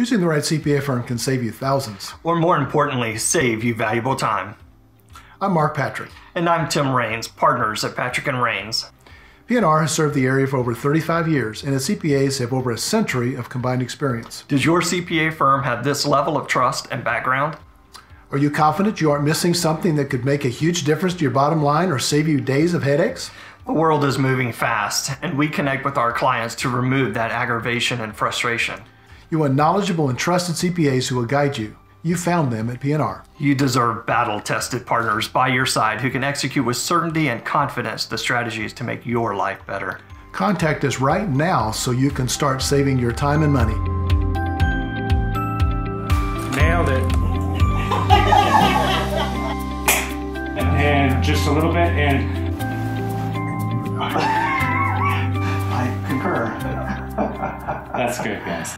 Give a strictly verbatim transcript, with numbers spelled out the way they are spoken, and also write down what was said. Choosing the right C P A firm can save you thousands. Or more importantly, save you valuable time. I'm Mark Patrick. And I'm Tim Raines, partners at Patrick and Raines. P N R has served the area for over thirty-five years, and its C P As have over a century of combined experience. Does your C P A firm have this level of trust and background? Are you confident you aren't missing something that could make a huge difference to your bottom line or save you days of headaches? The world is moving fast, and we connect with our clients to remove that aggravation and frustration. You want knowledgeable and trusted C P As who will guide you. You found them at P N R. You deserve battle-tested partners by your side who can execute with certainty and confidence the strategies to make your life better. Contact us right now so you can start saving your time and money. Nailed it. And just a little bit, and I concur. That's good, guys.